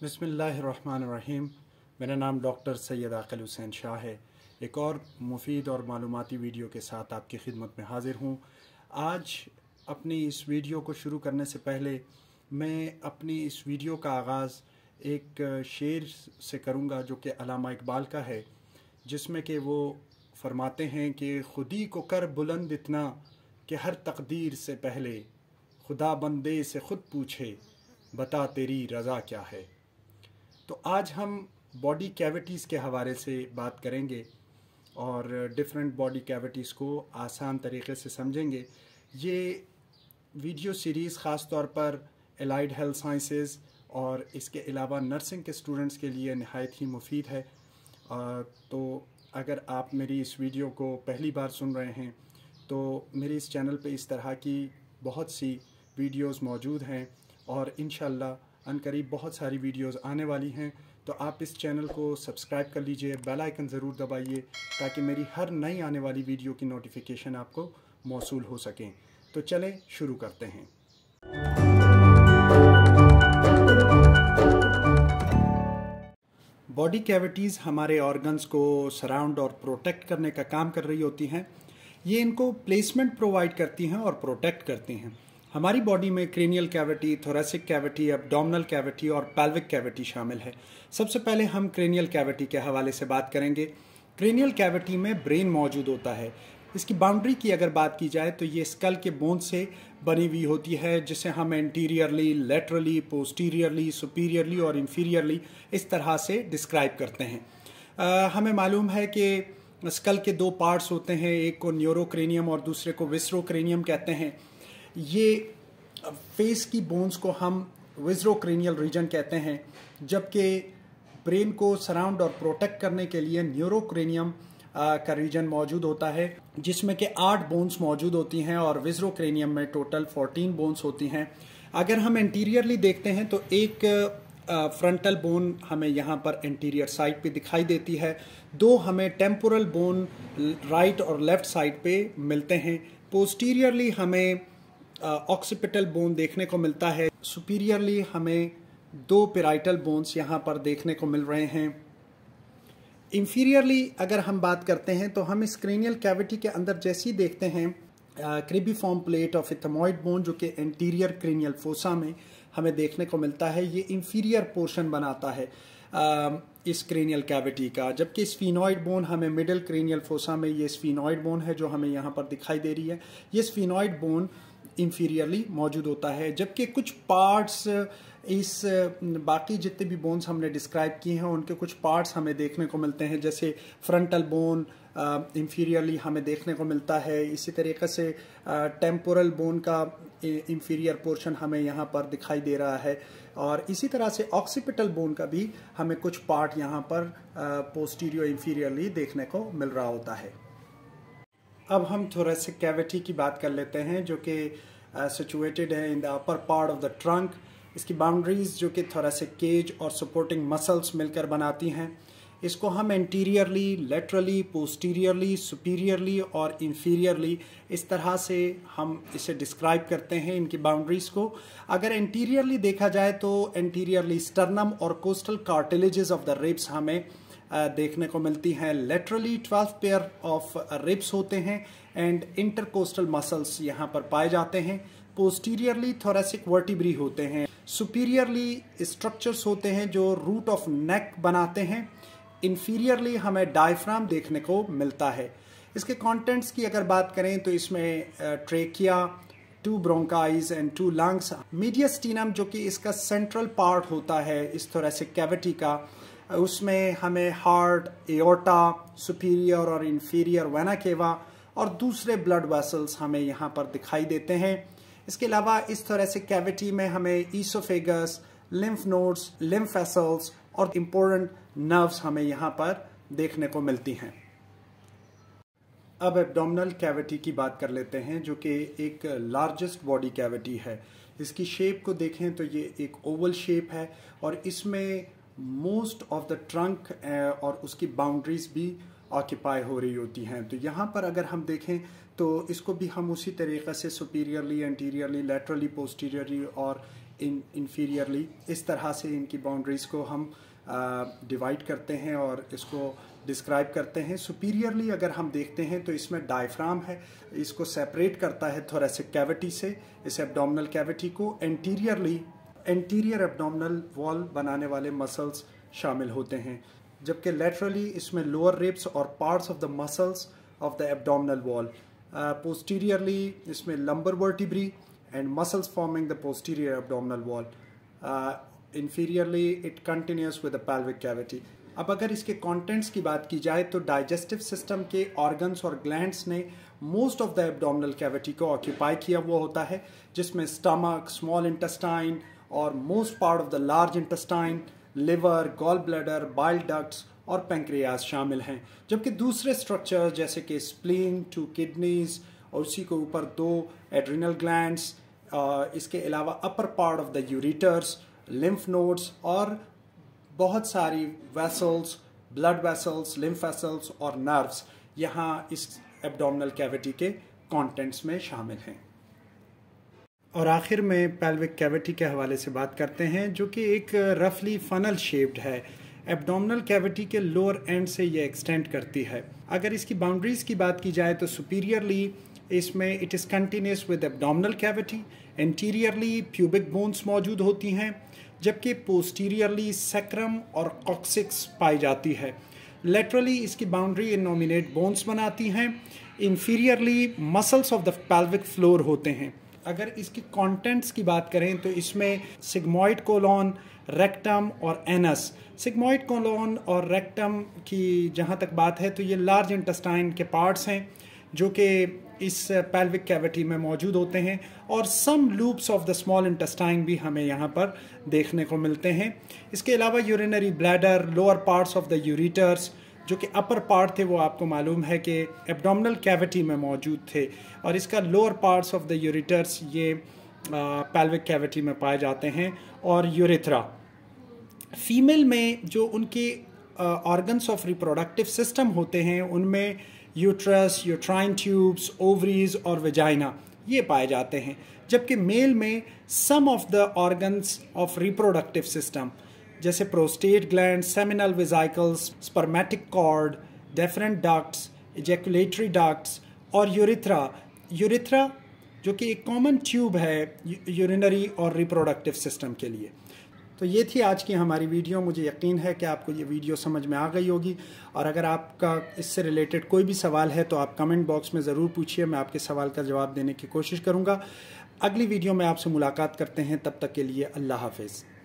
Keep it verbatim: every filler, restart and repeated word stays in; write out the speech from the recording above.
बिस्मिल्लाहिर्रहमानिर्रहीम। मेरा नाम डॉक्टर सैयद आक़िल हुसैन शाह है। एक और मुफीद और मालूमाती वीडियो के साथ आपकी खिदमत में हाज़िर हूँ। आज अपनी इस वीडियो को शुरू करने से पहले मैं अपनी इस वीडियो का आगाज़ एक शेर से करूँगा जो कि अलामा इकबाल का है, जिसमें कि वो फरमाते हैं कि खुदी को कर बुलंद इतना कि हर तकदीर से पहले खुदा बंदे से ख़ुद पूछे बता तेरी रज़ा क्या है। तो आज हम बॉडी कैविटीज़ के हवाले से बात करेंगे और डिफरेंट बॉडी कैविटीज़ को आसान तरीक़े से समझेंगे। ये वीडियो सीरीज़ ख़ास तौर पर एलाइड हेल्थ साइंसेज़ और इसके अलावा नर्सिंग के स्टूडेंट्स के लिए नहायत ही मुफीद है। तो अगर आप मेरी इस वीडियो को पहली बार सुन रहे हैं तो मेरे इस चैनल पे इस तरह की बहुत सी वीडियोस मौजूद हैं और इंशाल्लाह अनकरीब बहुत सारी वीडियोस आने वाली हैं। तो आप इस चैनल को सब्सक्राइब कर लीजिए, बेल आइकन ज़रूर दबाइए ताकि मेरी हर नई आने वाली वीडियो की नोटिफिकेशन आपको मौसूल हो सकें। तो चलें शुरू करते हैं। बॉडी कैविटीज़ हमारे ऑर्गन्स को सराउंड और प्रोटेक्ट करने का काम कर रही होती हैं। ये इनको प्लेसमेंट प्रोवाइड करती हैं और प्रोटेक्ट करती हैं। हमारी बॉडी में cranial cavity, thoracic cavity, abdominal cavity और पेल्विक कैविटी शामिल है। सबसे पहले हम क्रेनियल कैविटी के हवाले से बात करेंगे। क्रेनियल कैविटी में ब्रेन मौजूद होता है। इसकी बाउंड्री की अगर बात की जाए तो ये स्कल के बोन से बनी हुई होती है, जिसे हम एंटीरियरली, लेटरली, पोस्टीरियरली, सुपीरियरली और इंफीरियरली इस तरह से डिस्क्राइब करते हैं। आ, हमें मालूम है कि स्कल के दो पार्ट्स होते हैं, एक को न्यूरोक्रेनियम और दूसरे को विसरोक्रेनियम कहते हैं। ये फेस की बोन्स को हम विसरोक्रेनियल रीजन कहते हैं, जबकि ब्रेन को सराउंड और प्रोटेक्ट करने के लिए न्यूरोक्रेनियम का रीजन मौजूद होता है, जिसमें कि आठ बोन्स मौजूद होती हैं और विसरोक्रेनियम में टोटल फोर्टीन बोन्स होती हैं। अगर हम एंटीरियरली देखते हैं तो एक फ्रंटल बोन हमें यहाँ पर एंटीरियर साइड पे दिखाई देती है, दो हमें टेम्पोरल बोन राइट और लेफ़्ट साइड पे मिलते हैं। पोस्टीरियरली हमें ऑक्सीपिटल बोन देखने को मिलता है। सुपीरियरली हमें दो पेराइटल बोन्स यहाँ पर देखने को मिल रहे हैं। इंफीरियरली अगर हम बात करते हैं तो हम इस क्रेनियल कैविटी के अंदर जैसे ही देखते हैं cribriform plate of ethmoid bone जो कि एंटीरियर क्रेनियल फोसा में हमें देखने को मिलता है। ये इंफीरियर पोर्शन बनाता है आ, इस क्रेनियल कैविटी का, जबकि स्फीनॉइड बोन हमें मिडिल क्रेनियल फोसा में, ये स्फीनॉइड बोन है जो हमें यहाँ पर दिखाई दे रही है, ये स्फीनॉइड बोन इंफीरियरली मौजूद होता है। जबकि कुछ पार्ट्स इस बाकी जितने भी बोन्स हमने डिस्क्राइब किए हैं उनके कुछ पार्ट्स हमें देखने को मिलते हैं, जैसे फ्रंटल बोन इंफीरियरली हमें देखने को मिलता है। इसी तरीके से टेम्पोरल बोन का इंफीरियर पोर्शन हमें यहाँ पर दिखाई दे रहा है और इसी तरह से ऑक्सीपिटल बोन का भी हमें कुछ पार्ट यहाँ पर पोस्टीरियर इंफीरियरली देखने को मिल रहा होता है। अब हम थोरेसिक कैविटी की बात कर लेते हैं जो कि सिचुएटेड है in the upper part of the trunk. इसकी बाउंड्रीज़ जो कि थोरेसिक केज और सपोर्टिंग मसल्स मिलकर बनाती हैं। इसको हम एंटीरियरली, लेटरली, पोस्टीरियरली, सुपीरियरली और इंफीरियरली इस तरह से हम इसे डिस्क्राइब करते हैं, इनकी बाउंड्रीज़ को। अगर एंटीरियरली देखा जाए तो एंटीरियरली स्टर्नम और costal cartilages of the ribs हमें देखने को मिलती हैं। Laterally twelve pair of ribs होते हैं एंड इंटरकोस्टल मसल्स यहाँ पर पाए जाते हैं। पोस्टीरियरली थोरेसिक वर्टिब्री होते हैं। सुपीरियरली स्ट्रक्चर्स होते हैं जो रूट ऑफ नेक बनाते हैं। इंफीरियरली हमें डायफ्राम देखने को मिलता है। इसके कंटेंट्स की अगर बात करें तो इसमें trachea, two bronchi and two lungs, mediastinum जो कि इसका सेंट्रल पार्ट होता है इस थोरेसिक कैविटी का, उसमें हमें हार्ट, एओर्टा, सुपीरियर और इंफीरियर वेना केवा और दूसरे ब्लड वेसल्स हमें यहाँ पर दिखाई देते हैं। इसके अलावा इस थोरेसिक कैविटी में हमें oesophagus, lymph nodes, lymph vessels और इम्पोर्टेंट नर्व्स हमें यहाँ पर देखने को मिलती हैं। अब एब्डोमिनल कैविटी की बात कर लेते हैं जो कि एक लार्जेस्ट बॉडी कैविटी है। इसकी शेप को देखें तो ये एक ओवल शेप है और इसमें मोस्ट ऑफ द ट्रंक और उसकी बाउंड्रीज़ भी ऑक्यूपाई हो रही होती हैं। तो यहाँ पर अगर हम देखें तो इसको भी हम उसी तरीक़े से सुपीरियरली, एंटीरियरली, लेटरली, पोस्टीरियरली और इन्फीरियरली, इस तरह से इनकी बाउंड्रीज़ को हम डिवाइड करते हैं और इसको डिस्क्राइब करते हैं। सुपीरियरली अगर हम देखते हैं तो इसमें डायफ्राम है, इसको सेपरेट करता है थोरेसिक कैविटी से, इस एब्डोमिनल कैविटी को। एंटीरियरली एंटीरियर एब्डोमिनल वॉल बनाने वाले मसल्स शामिल होते हैं, जबकि लेटरली इसमें लोअर रिब्स और parts of the muscles of the abdominal wall. Posteriorly इसमें lumbar vertebrae and muscles forming the posterior abdominal wall. Uh, inferiorly, it continues with the pelvic cavity. अब अगर इसके contents की बात की जाए तो digestive system के organs और glands ने most of the abdominal cavity को occupy किया हुआ होता है, जिसमें stomach, small intestine और most part of the large intestine, liver, gallbladder, bile ducts और pancreas शामिल हैं, जबकि दूसरे structures जैसे कि spleen, two kidneys और उसी के ऊपर दो एड्रिनल ग्लैंड्स, इसके अलावा upper part of the ureters, lymph nodes और बहुत सारी vessels, blood vessels, lymph vessels और नर्व्स यहाँ इस एब्डोमिनल कैविटी के कंटेंट्स में शामिल हैं। और आखिर में पेल्विक कैविटी के हवाले से बात करते हैं, जो कि एक रफली फनल शेप्ड है। एब्डोमिनल कैविटी के लोअर एंड से ये एक्सटेंड करती है। अगर इसकी बाउंड्रीज़ की बात की जाए तो सुपीरियरली इसमें it is continuous with abdominal cavity. Anteriorly pubic bones मौजूद होती हैं, जबकि पोस्टीरियरली सैक्रम और कॉक्सिक्स पाई जाती है। लेटरली इसकी बाउंड्री इनोमिनेट बोन्स बनाती हैं। Inferiorly muscles of the pelvic floor होते हैं। अगर इसकी कंटेंट्स की बात करें तो इसमें सिग्मॉइड कोलोन, रेक्टम और एनस। सिग्मॉइड कोलोन और रेक्टम की जहाँ तक बात है तो ये लार्ज इंटेस्टाइन के पार्ट्स हैं, जो कि इस पेल्विक कैविटी में मौजूद होते हैं, और some loops of the small intestine भी हमें यहाँ पर देखने को मिलते हैं। इसके अलावा urinary bladder, lower parts of the ureters, जो कि अपर पार्ट थे वो आपको मालूम है कि एब्डोमिनल कैविटी में मौजूद थे, और इसका lower parts of the ureters ये पेल्विक कैविटी में पाए जाते हैं। और यूरेथ्रा फीमेल में जो उनके ऑर्गन्स ऑफ रिप्रोडक्टिव सिस्टम होते हैं उनमें यूट्रस, यूट्राइन ट्यूब्स, ओवरीज और वेजाइना ये पाए जाते हैं, जबकि मेल में some of the organs of reproductive system जैसे prostate gland, seminal vesicles, spermatic cord, deferent ducts, ejaculatory ducts और यूरिथ्रा। यूरिथ्रा जो कि एक कॉमन ट्यूब है यूरिनरी और रिप्रोडक्टिव सिस्टम के लिए। तो ये थी आज की हमारी वीडियो। मुझे यकीन है कि आपको ये वीडियो समझ में आ गई होगी, और अगर आपका इससे रिलेटेड कोई भी सवाल है तो आप कमेंट बॉक्स में ज़रूर पूछिए, मैं आपके सवाल का जवाब देने की कोशिश करूँगा। अगली वीडियो में आपसे मुलाकात करते हैं, तब तक के लिए अल्लाह हाफिज़।